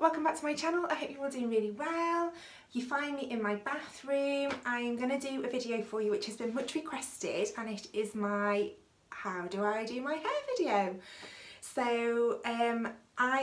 welcome back to my channel. I hope you're all doing really well. You find me in my bathroom. I'm going to do a video for you which has been much requested, and it is my how do I do my hair video. So I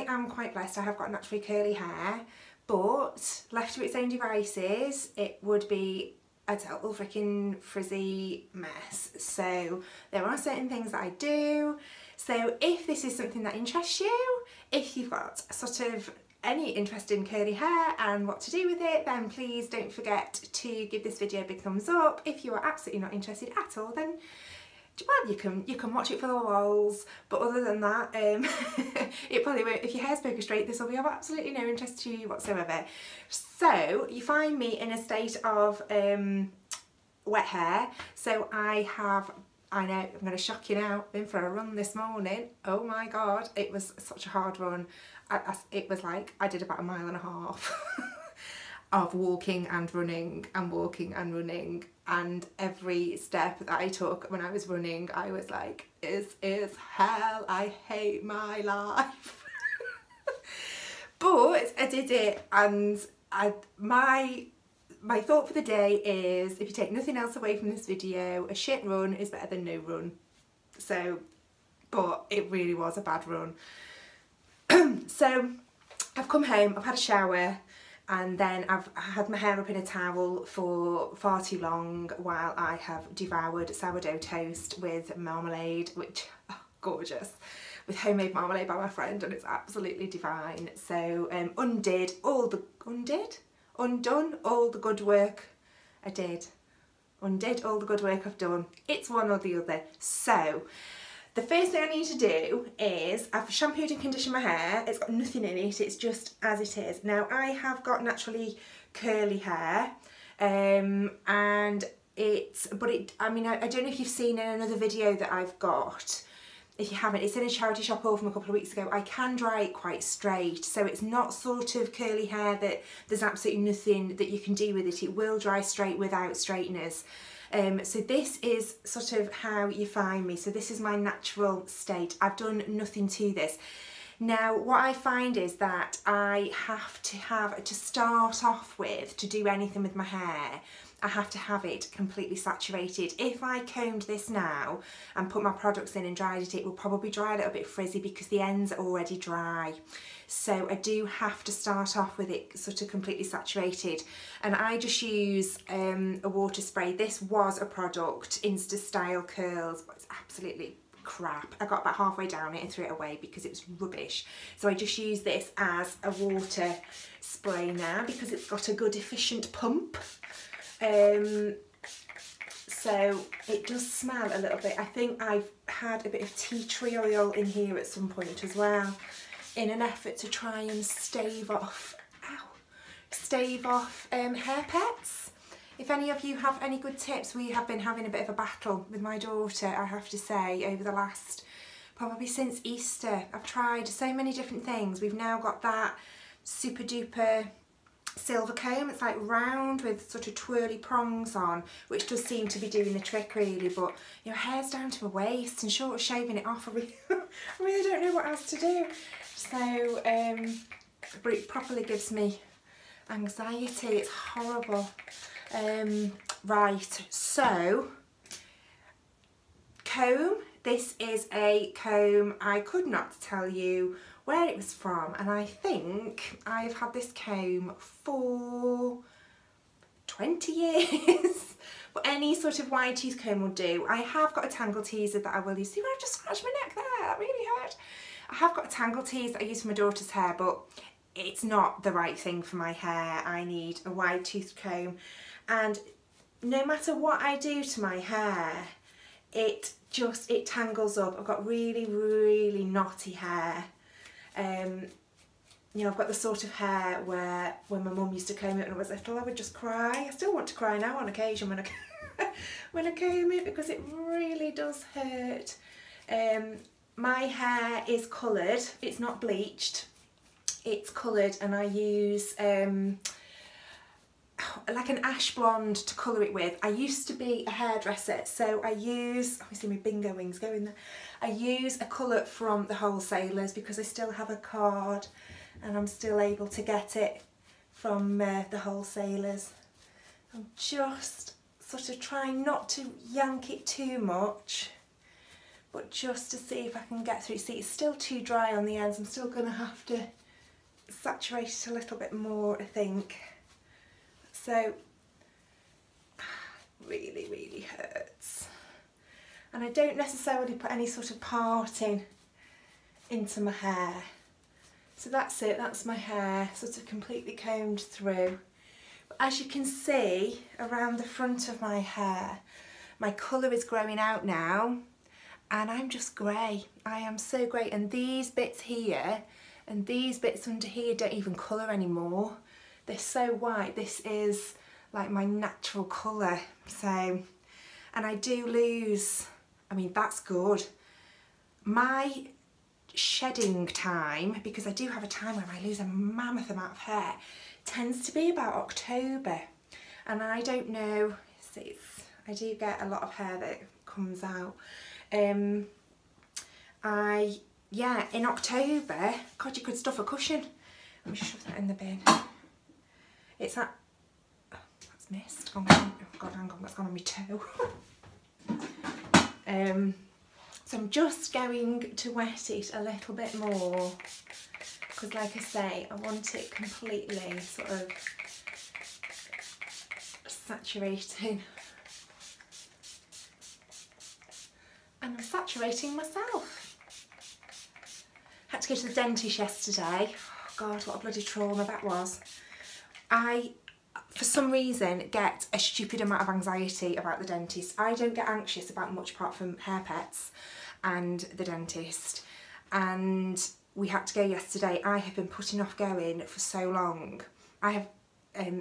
am quite blessed. I have got naturally curly hair, but left to its own devices it would be a total freaking frizzy mess. So there are certain things that I do. So if this is something that interests you, if you've got sort of any interest in curly hair and what to do with it, then please don't forget to give this video a big thumbs up. If you are absolutely not interested at all, then well, you can watch it for the lols, but other than that, it probably won't. If your hair's poker straight, this will be of absolutely no interest to you whatsoever. So you find me in a state of wet hair. So I know, I'm going to shock you now, been for a run this morning. Oh my God, it was such a hard run. It was like, I did about 1.5 miles of walking and running and walking and running. And every step that I took when I was running, I was like, this is hell, I hate my life. But I did it, and my thought for the day is, if you take nothing else away from this video, a shit run is better than no run. So, but it really was a bad run. So I've come home, I've had a shower, and then I've had my hair up in a towel for far too long while I have devoured sourdough toast with marmalade, which, oh, gorgeous, with homemade marmalade by my friend, and it's absolutely divine. So undone all the good work I did. Undid all the good work I've done. It's one or the other. So the first thing I need to do is, I've shampooed and conditioned my hair. It's got nothing in it, it's just as it is. Now I have got naturally curly hair, and it's, but it, I mean, I don't know if you've seen in another video that I've got. If you haven't, it's in a charity shop haul from a couple of weeks ago. I can dry it quite straight, so it's not sort of curly hair that there's absolutely nothing that you can do with it. It will dry straight without straighteners. So this is sort of how you find me. So this is my natural state. I've done nothing to this. Now what I find is that I have to start off with, to do anything with my hair, I have to have it completely saturated. If I combed this now and put my products in and dried it, it will probably dry a little bit frizzy because the ends are already dry. So I do have to start off with it sort of completely saturated. And I just use a water spray. This was a product, Insta Style Curls, but it's absolutely crap. I got about halfway down it and threw it away because it was rubbish. So I just use this as a water spray now because it's got a good efficient pump. So it does smell a little bit. I think I've had a bit of tea tree oil in here at some point as well, in an effort to try and stave off hair pets. If any of you have any good tips, we have been having a bit of a battle with my daughter, I have to say, over the last, probably since Easter. I've tried so many different things. We've now got that super duper silver comb. It's like round with sort of twirly prongs on, which does seem to be doing the trick really, but your hair's down to my waist, and short of shaving it off, I really don't know what else to do. So but it properly gives me anxiety, it's horrible. Right, so comb. This is a comb. I could not tell you where it was from, and I think I've had this comb for 20 years. But any sort of wide tooth comb will do. I have got a tangle teaser that I will use. See where I've just scratched my neck there? That really hurt. I have got a tangle tease that I use for my daughter's hair, but it's not the right thing for my hair. I need a wide tooth comb, and no matter what I do to my hair, it tangles up. I've got really, really knotty hair. You know, I've got the sort of hair where when my mum used to comb it when I was little, I would just cry. I still want to cry now on occasion when I when I comb it, because it really does hurt. My hair is coloured. It's not bleached. It's coloured, and I use like an ash blonde to colour it with. I used to be a hairdresser, so I use, oh, you see my bingo wings going there. I use a colour from the wholesalers because I still have a card and I'm still able to get it from the wholesalers. I'm just sort of trying not to yank it too much, but just to see if I can get through. See, it's still too dry on the ends. I'm still going to have to saturate it a little bit more, I think. So, really, really hurts. And I don't necessarily put any sort of parting into my hair. So that's it, that's my hair, sort of completely combed through. But as you can see, around the front of my hair, my colour is growing out now, and I'm just grey. I am so grey, and these bits here and these bits under here don't even colour anymore. They're so white. This is like my natural colour. So, and I do lose, I mean, that's good. My shedding time, because I do have a time when I lose a mammoth amount of hair, tends to be about October. And I don't know, see, I do get a lot of hair that comes out. Yeah, in October, God, you could stuff a cushion. Let me shove that in the bin. It's that, oh, that's missed. Oh, God, hang on, that's gone on my toe. So I'm just going to wet it a little bit more, because like I say, I want it completely sort of saturating. And I'm saturating myself. Had to go to the dentist yesterday. Oh God, what a bloody trauma that was. I, for some reason, get a stupid amount of anxiety about the dentist. I don't get anxious about much apart from hair pets and the dentist. And we had to go yesterday. I have been putting off going for so long. I have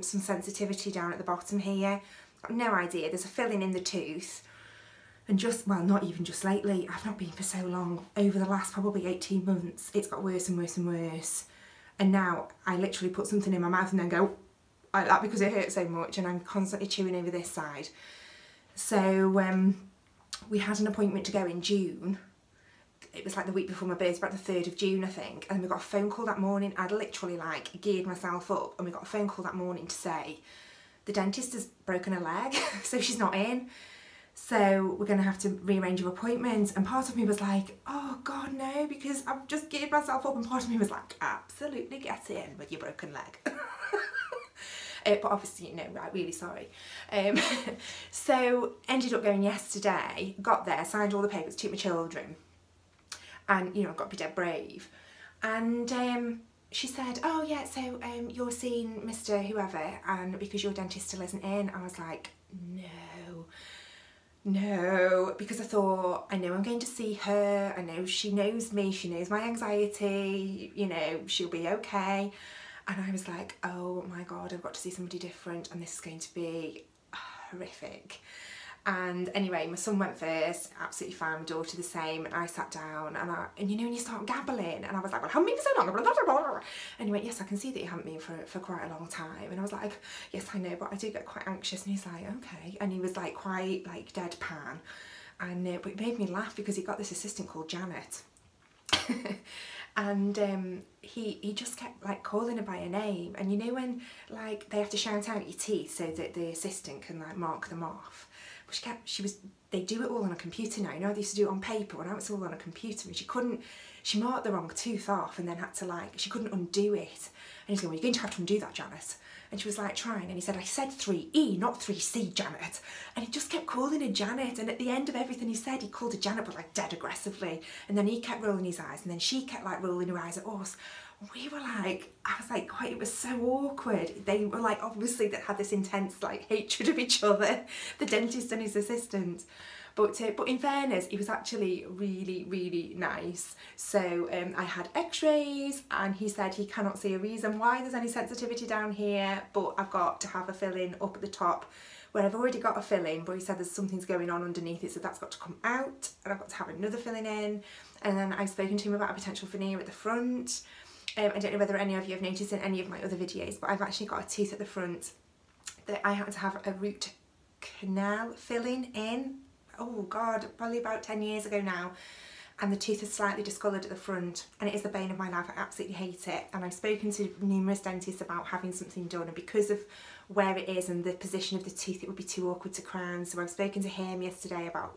some sensitivity down at the bottom here. I've got no idea. There's a filling in the tooth. And just, well, not even just lately, I've not been for so long. Over the last probably 18 months, it's got worse and worse and worse. And now I literally put something in my mouth and then go like that because it hurts so much, and I'm constantly chewing over this side. So we had an appointment to go in June. It was like the week before my birthday, about the 3rd of June, I think. And we got a phone call that morning. I'd literally like geared myself up, and we got a phone call that morning to say, the dentist has broken her leg, so she's not in. So we're going to have to rearrange your appointment. And part of me was like, oh God, no, because I've just geared myself up. And part of me was like, absolutely get in with your broken leg. But obviously, you know, right, really sorry. So ended up going yesterday, got there, signed all the papers, took my children. And, you know, I've got to be dead brave. And she said, oh yeah, so you're seeing Mr. Whoever, and because your dentist still isn't in. I was like, no, because I thought, I know I'm going to see her, I know she knows me, she knows my anxiety, you know, she'll be okay. And I was like, oh my God, I've got to see somebody different and this is going to be horrific. And anyway, my son went first, absolutely fine, my daughter the same, and I sat down, and you know when you start gabbling, and I was like, well, I haven't been for so long, blah, blah, blah, blah. And he went, yes, I can see that you haven't been for quite a long time. And I was like, yes, I know, but I do get quite anxious. And he's like, okay. And he was like quite like deadpan, and but it made me laugh because he got this assistant called Janet. And he just kept like calling her by her name, and you know when like they have to shout out your teeth so that the assistant can like mark them off. They do it all on a computer now. You know, they used to do it on paper, and now it's all on a computer. And she couldn't, she marked the wrong tooth off, and then had to like, she couldn't undo it. And he's going, well, you're going to have to undo that, Janet. And she was like trying, and he said, I said 3E, not 3C, Janet. And he just kept calling her Janet. And at the end of everything he said, he called her Janet, but like dead aggressively. And then he kept rolling his eyes, and then she kept like rolling her eyes at us. We were like, I was like, God, it was so awkward. They were like, obviously that had this intense like hatred of each other, the dentist and his assistant. But in fairness, he was actually really, really nice. So I had x-rays, and he said he cannot see a reason why there's any sensitivity down here, but I've got to have a filling up at the top where I've already got a filling, but he said there's something's going on underneath it, so that's got to come out, and I've got to have another filling in. And then I've spoken to him about a potential veneer at the front. I don't know whether any of you have noticed in any of my other videos, but I've actually got a tooth at the front that I had to have a root canal filling in. Oh God, probably about 10 years ago now. and the tooth is slightly discoloured at the front, and it is the bane of my life. I absolutely hate it, and I've spoken to numerous dentists about having something done, and because of where it is and the position of the tooth, it would be too awkward to crown. So I've spoken to him yesterday about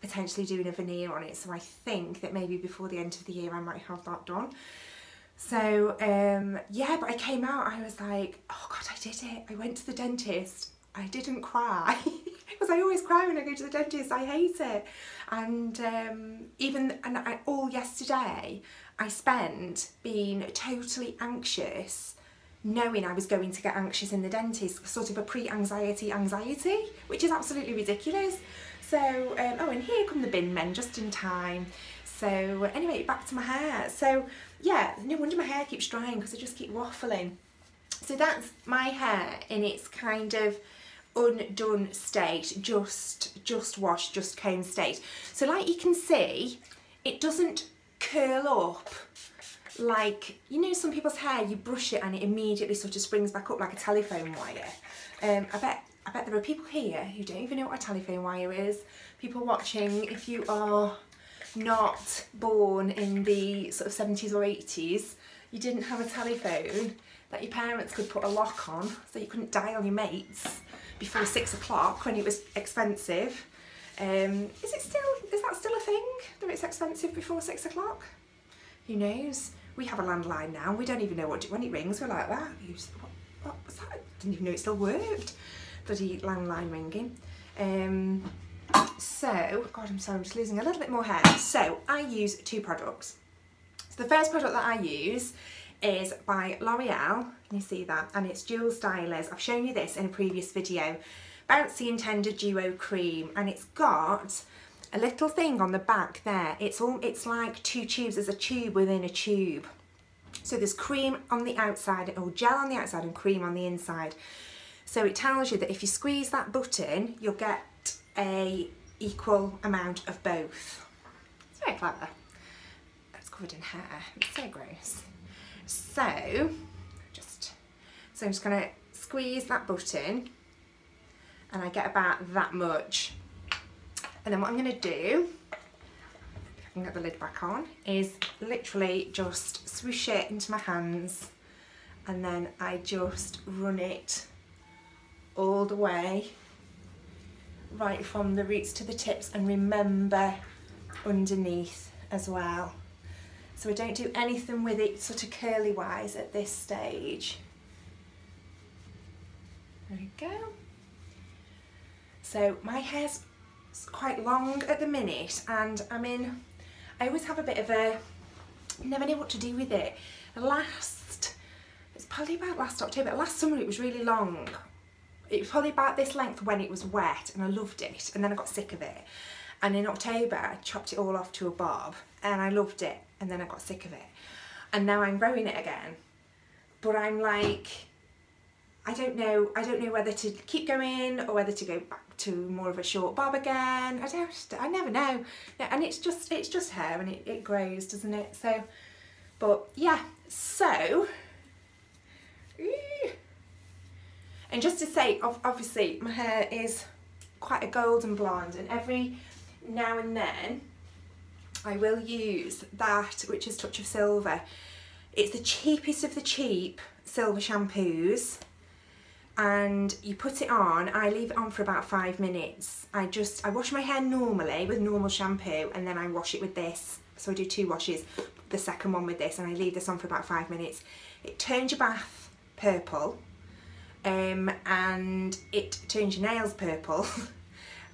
potentially doing a veneer on it, so I think that maybe before the end of the year I might have that done. So yeah, but I came out, I was like, oh god, I did it. I went to the dentist, I didn't cry. Because I always cry when I go to the dentist, I hate it. And all yesterday I spent being totally anxious, knowing I was going to get anxious in the dentist, sort of a pre-anxiety anxiety, which is absolutely ridiculous. So, oh, and here come the bin men, just in time. So anyway, back to my hair. So yeah, no wonder my hair keeps drying because I just keep waffling. So that's my hair in its kind of undone state, just washed, just combed state. So like you can see, it doesn't curl up like, you know, some people's hair, you brush it and it immediately sort of springs back up like a telephone wire. I bet there are people here who don't even know what a telephone wire is. People watching, if you are not born in the sort of 70s or 80s, you didn't have a telephone that your parents could put a lock on, so you couldn't dial your mates before 6 o'clock when it was expensive. Is that still a thing, that it's expensive before 6 o'clock? Who knows? We have a landline now, we don't even know what, when it rings we're like, wow, what was that? I didn't even know it still worked. Bloody landline ringing. So, god, I'm sorry, I'm just losing a little bit more hair. So I use two products. So the first product that I use is by L'Oreal, can you see that? And it's Dual Stylers. I've shown you this in a previous video. Bouncy and Tender Duo Cream, and it's got a little thing on the back there. It's like two tubes, there's a tube within a tube. So there's cream on the outside, or gel on the outside and cream on the inside. So it tells you that if you squeeze that button, you'll get a equal amount of both. It's very clever. It's covered in hair, it's so gross. So, I'm just gonna squeeze that button and I get about that much. And then what I'm gonna do, if I can get the lid back on, is literally just swoosh it into my hands and then I just run it all the way, right from the roots to the tips, and remember underneath as well. So I don't do anything with it sort of curly wise at this stage. There we go. So my hair's quite long at the minute, and I always have a bit of a, never know what to do with it. It's probably about last October, last summer it was really long. It was probably about this length when it was wet, and I loved it, and then I got sick of it. And in October I chopped it all off to a bob and I loved it, and then I got sick of it, and now I'm growing it again, but I'm like, I don't know whether to keep going or whether to go back to more of a short bob again. I never know. Yeah, and it's just hair, and it grows, doesn't it? So, but yeah, so, and just to say, obviously my hair is quite a golden blonde, and every now and then I will use that, which is Touch of Silver. It's the cheapest of the cheap silver shampoos, and you put it on. I leave it on for about 5 minutes. I wash my hair normally with normal shampoo, and then I wash it with this. So I do two washes, the second one with this, and I leave this on for about 5 minutes. It turns your bath purple, and it turns your nails purple,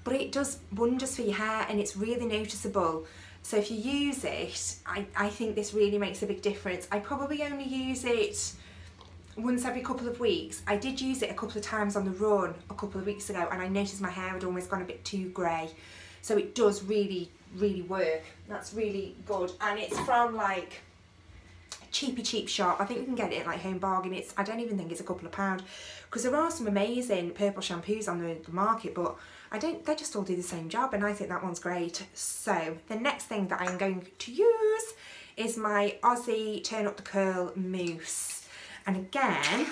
but it does wonders for your hair, and it's really noticeable. So if you use it, I think this really makes a big difference. I probably only use it once every couple of weeks. I did use it a couple of times on the run a couple of weeks ago, and I noticed my hair had almost gone a bit too grey. So it does really, really work. That's really good, and it's from like cheapy cheap shop. I think you can get it at like Home Bargain. I don't even think it's a couple of pound, because there are some amazing purple shampoos on the market, but they just all do the same job, and I think that one's great. So the next thing that I'm going to use is my Aussie Turn Up the Curl Mousse, and again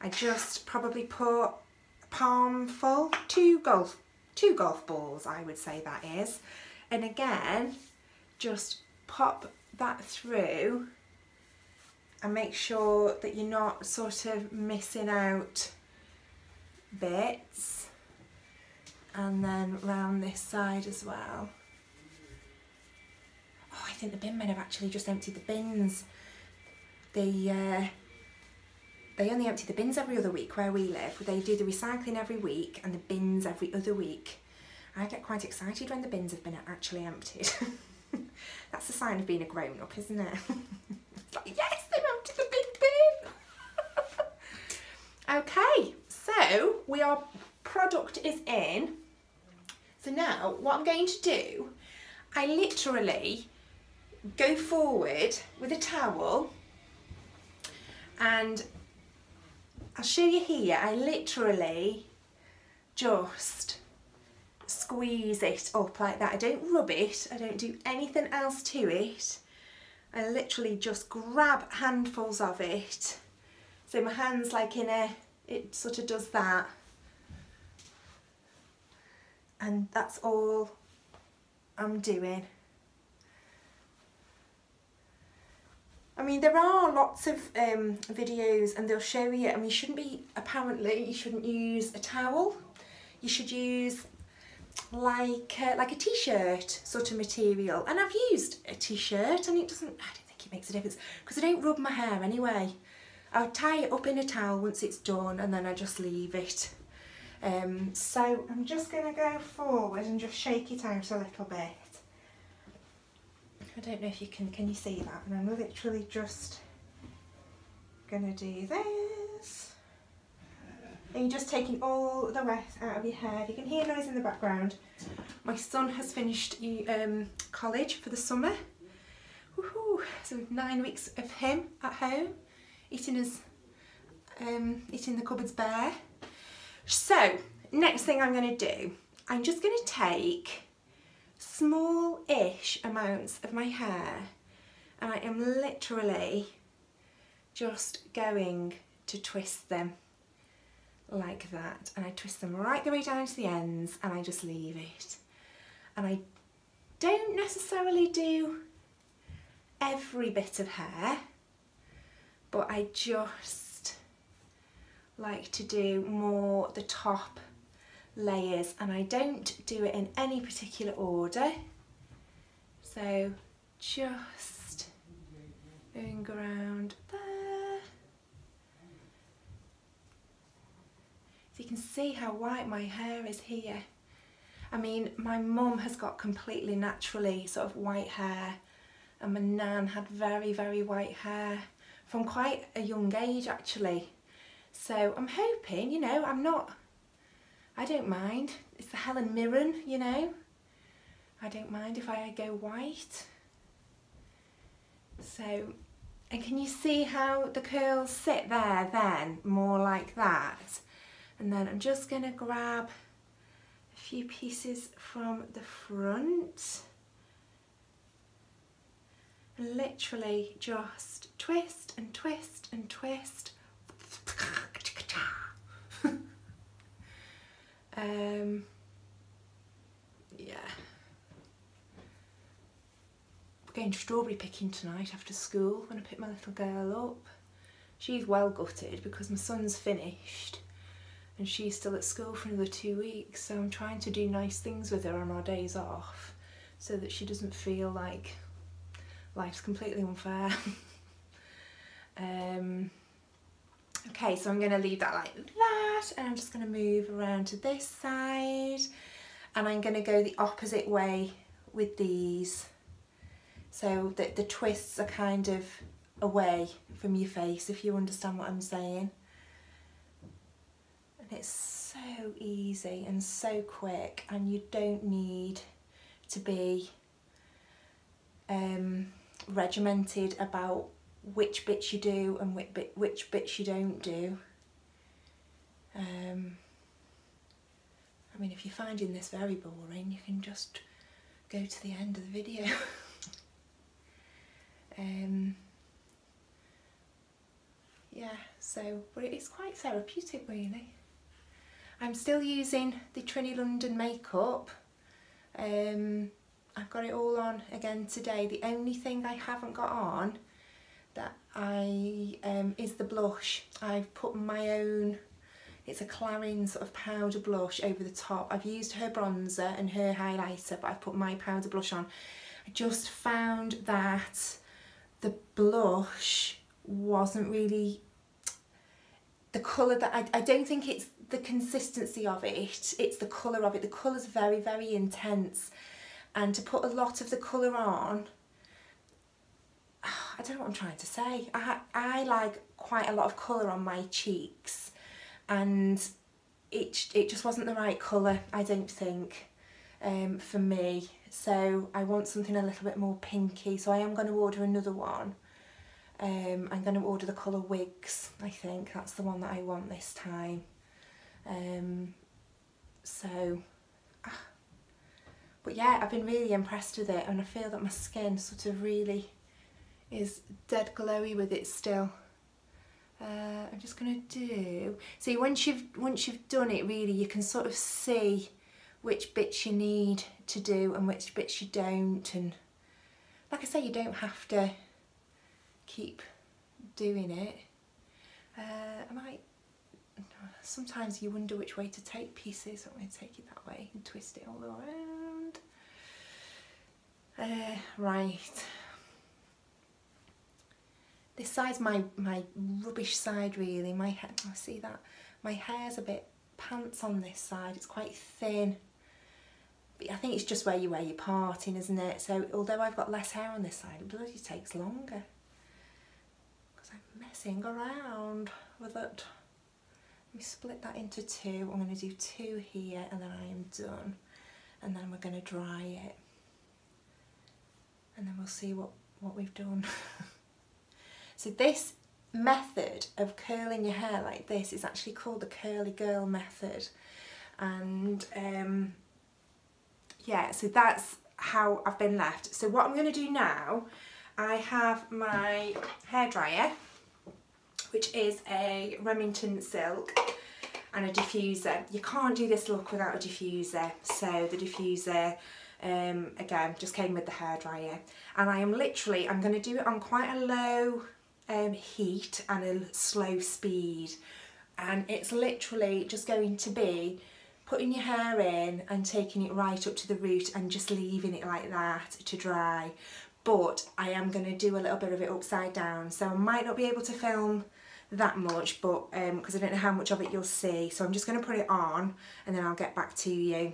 I just probably put a palmful, two golf balls I would say that is, and again just pop that through and make sure that you're not sort of missing out bits, and then round this side as well. Oh, I think the bin men have actually just emptied the bins. They only empty the bins every other week where we live. They do the recycling every week and the bins every other week. I get quite excited when the bins have been actually emptied. That's a sign of being a grown-up, isn't it? It's like, yes, they've emptied the bin. Okay, so we are, product is in. So now what I'm going to do, I literally go forward with a towel, and I'll show you here, I literally just squeeze it up like that. I don't rub it, I don't do anything else to it. I literally just grab handfuls of it. So my hand's like in a, it sort of does that. And that's all I'm doing. I mean, there are lots of videos and they'll show you, I mean, you shouldn't be, apparently, you shouldn't use a towel. You should use like a t-shirt sort of material. And I've used a t-shirt and it doesn't, I don't think it makes a difference because I don't rub my hair anyway. I'll tie it up in a towel once it's done and then I just leave it. So I'm just gonna go forward and just shake it out a little bit. I don't know if you can you see that? And I'm literally just gonna do this. And you're just taking all the rest out of your hair. If you can hear noise in the background, my son has finished college for the summer. Woohoo! So we've 9 weeks of him at home, eating his, eating the cupboards bare. So next thing I'm gonna do, I'm just gonna take small-ish amounts of my hair and I am literally just going to twist them like that, and I twist them right the way down to the ends and I just leave it. And I don't necessarily do every bit of hair, but I just like to do more the top layers, and I don't do it in any particular order, so just going around there. So you can see how white my hair is here. I mean, my mum has got completely naturally sort of white hair, and my nan had very, very white hair from quite a young age actually. So I'm hoping, you know, I'm not, I don't mind, it's the Helen Mirren, you know, I don't mind if I go white. So, and can you see how the curls sit there then, more like that? And then I'm just going to grab a few pieces from the front, and literally just twist and twist and twist. Yeah, we're going strawberry picking tonight after school when I pick my little girl up. She's well gutted because my son's finished and she's still at school for another 2 weeks, so I'm trying to do nice things with her on our days off so that she doesn't feel like life's completely unfair. Okay, so I'm going to leave that like that, and I'm just going to move around to this side, and I'm going to go the opposite way with these so that the twists are kind of away from your face, if you understand what I'm saying. And it's so easy and so quick, and you don't need to be regimented about which bits you do and which bits you don't do. I mean, if you're finding this very boring, you can just go to the end of the video. Yeah, so, but it's quite therapeutic really. I'm still using the Trinny London makeup I've got it all on again today. The only thing I haven't got on that I is the blush. I've put my own, it's a Clarins sort of powder blush over the top. I've used her bronzer and her highlighter, but I've put my powder blush on. I just found that the blush wasn't really the colour that I don't think it's the consistency of it, it's the colour of it. The colour's very, very intense, and to put a lot of the colour on, I don't know what I'm trying to say. I like quite a lot of colour on my cheeks, and it just wasn't the right colour, I don't think, for me. So I want something a little bit more pinky, so I am going to order another one. I'm going to order the colour Wigs, I think. That's the one that I want this time. But yeah, I've been really impressed with it, and I feel that my skin sort of really is dead glowy with it still. I'm just gonna do, see, once you've done it, really you can sort of see which bits you need to do and which bits you don't, and like I say, you don't have to keep doing it. I might, sometimes you wonder which way to take pieces, so I'm going to take it that way and twist it all around. Right, this side's my rubbish side, really. My hair, I see that my hair's a bit pants on this side, it's quite thin, but I think it's just where you wear your parting, isn't it? So although I've got less hair on this side, it bloody takes longer because I'm messing around with it. Let me split that into two. I'm going to do two here, and then I am done, and then we're going to dry it, and then we'll see what we've done. So this method of curling your hair like this is actually called the Curly Girl Method, and yeah, so that's how I've been left. So what I'm going to do now, I have my hairdryer, which is a Remington silk, and a diffuser. You can't do this look without a diffuser, so the diffuser again just came with the hairdryer, and I am literally, I'm going to do it on quite a low heat and a slow speed, and it's literally just going to be putting your hair in and taking it right up to the root and just leaving it like that to dry. But I am going to do a little bit of it upside down, so I might not be able to film that much, but because I don't know how much of it you'll see. So I'm just going to put it on and then I'll get back to you.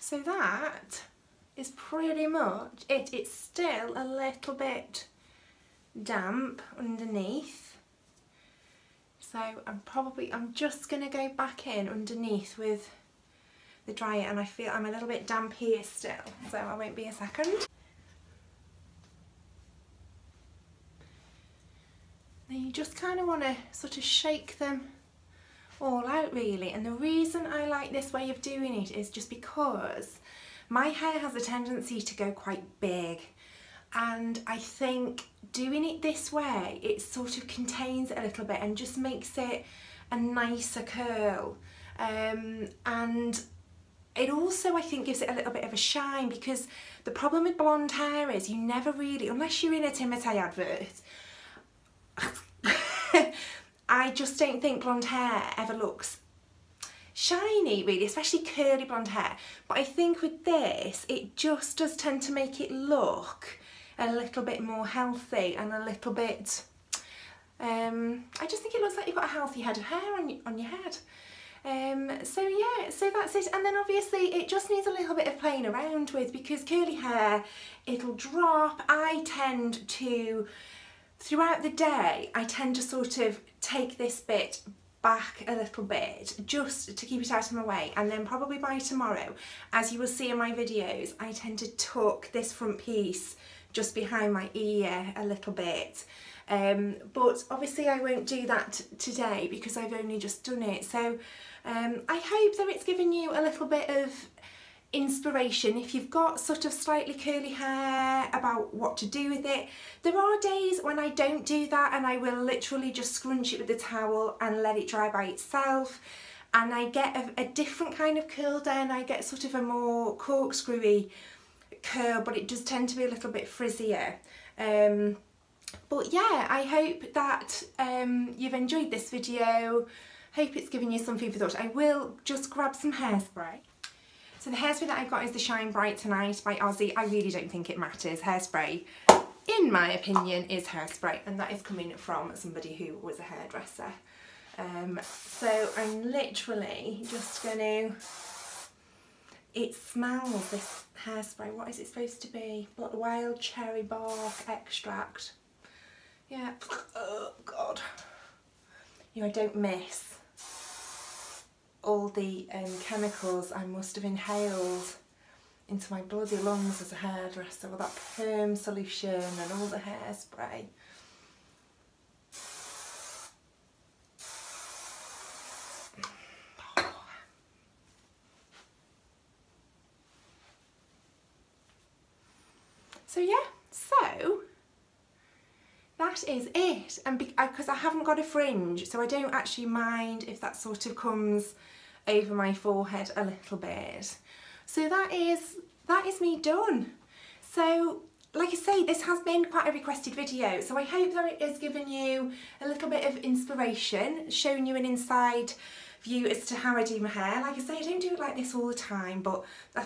So that is pretty much it. It's still a little bit damp underneath, so I'm just gonna go back in underneath with the dryer, and I feel I'm a little bit damp here still, so I won't be a second. Now you just kind of want to sort of shake them all out, really. And the reason I like this way of doing it is just because my hair has a tendency to go quite big, and I think doing it this way, it sort of contains it a little bit and just makes it a nicer curl, and it also, I think, gives it a little bit of a shine, because the problem with blonde hair is you never really, unless you're in a Timotei advert, I just don't think blonde hair ever looks shiny, really, especially curly blonde hair. But I think with this, it just does tend to make it look a little bit more healthy and a little bit, I just think it looks like you've got a healthy head of hair on your head. So yeah, so that's it. And then obviously it just needs a little bit of playing around with, because curly hair, it'll drop. I tend to, throughout the day, I tend to sort of take this bit back a little bit just to keep it out of my way, and then probably by tomorrow, as you will see in my videos, I tend to tuck this front piece just behind my ear a little bit, but obviously I won't do that today because I've only just done it. So I hope that it's given you a little bit of inspiration if you've got sort of slightly curly hair about what to do with it. There are days when I don't do that and I will literally just scrunch it with the towel and let it dry by itself, and I get a different kind of curl then. I get sort of a more corkscrewy curl, but it does tend to be a little bit frizzier. But yeah, I hope that you've enjoyed this video. Hope it's given you some food for thought. I will just grab some hairspray. So the hairspray that I've got is the Shine Bright Tonight by Aussie. I really don't think it matters. Hairspray, in my opinion, is hairspray, and that is coming from somebody who was a hairdresser. So I'm literally just going to... It smells, this hairspray. What is it supposed to be? Wild cherry bark extract. Yeah. Oh, God. You know, I don't miss all the chemicals I must have inhaled into my bloody lungs as a hairdresser, with that perm solution and all the hairspray. So yeah, so that is it, and because I haven't got a fringe, so I don't actually mind if that sort of comes over my forehead a little bit. So that is me done. So like I say, this has been quite a requested video, so I hope that it has given you a little bit of inspiration, shown you an inside view as to how I do my hair. Like I say, I don't do it like this all the time, but I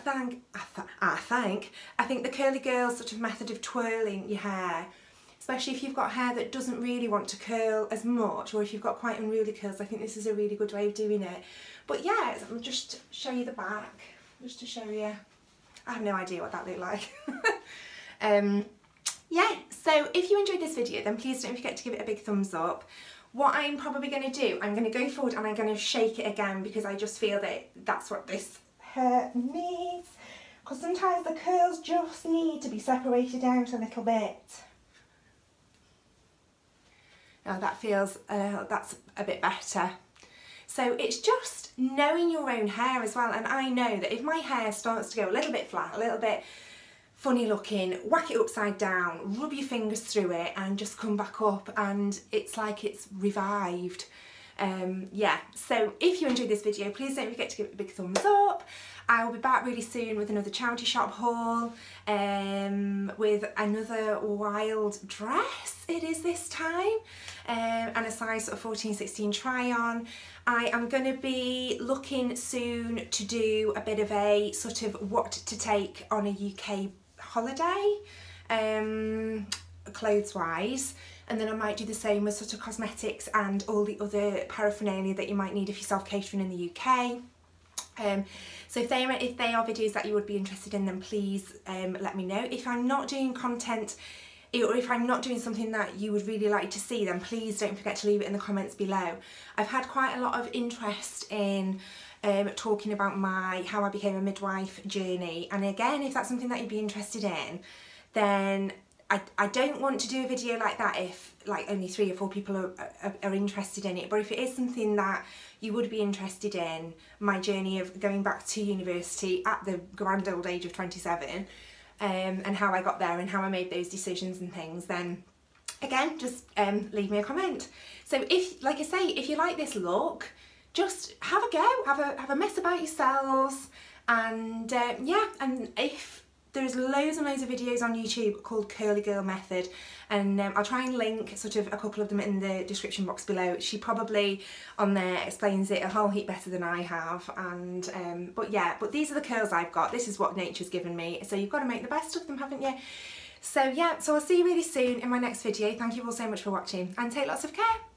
think the curly girl sort of method of twirling your hair, especially if you've got hair that doesn't really want to curl as much, or if you've got quite unruly curls, I think this is a really good way of doing it. But yeah, I'm just show you the back, just to show you. I have no idea what that looked like. Yeah, so if you enjoyed this video, then please don't forget to give it a big thumbs up. What I'm probably going to do, I'm going to go forward and I'm going to shake it again, because I just feel that that's what this hair needs. Because sometimes the curls just need to be separated out a little bit. Now that feels, that's a bit better. So it's just knowing your own hair as well. And I know that if my hair starts to go a little bit flat, a little bit funny looking, whack it upside down, rub your fingers through it and just come back up, and it's like it's revived. Yeah, so if you enjoyed this video, please don't forget to give it a big thumbs up. I will be back really soon with another charity shop haul, with another wild dress, it is this time, and a size sort of 14-16 try on. I am going to be looking soon to do a bit of a sort of what to take on a UK holiday, clothes wise. And then I might do the same with sort of cosmetics and all the other paraphernalia that you might need if you're self-catering in the UK. So if they are videos that you would be interested in, then please let me know. If I'm not doing content, or if I'm not doing something that you would really like to see, then please don't forget to leave it in the comments below. I've had quite a lot of interest in talking about my how I became a midwife journey. And again, if that's something that you'd be interested in, then I don't want to do a video like that if like only 3 or 4 people are interested in it. But if it is something that you would be interested in, my journey of going back to university at the grand old age of 27, and how I got there and how I made those decisions and things, then again, just leave me a comment. So if, like I say, if you like this look, just have a go, have a mess about yourselves, and yeah, and if there's loads and loads of videos on YouTube called Curly Girl Method, and I'll try and link sort of a couple of them in the description box below. She probably on there explains it a whole heap better than I have, and but yeah, but these are the curls I've got. This is what nature's given me, so you've got to make the best of them, haven't you? So yeah, so I'll see you really soon in my next video. Thank you all so much for watching, and take lots of care.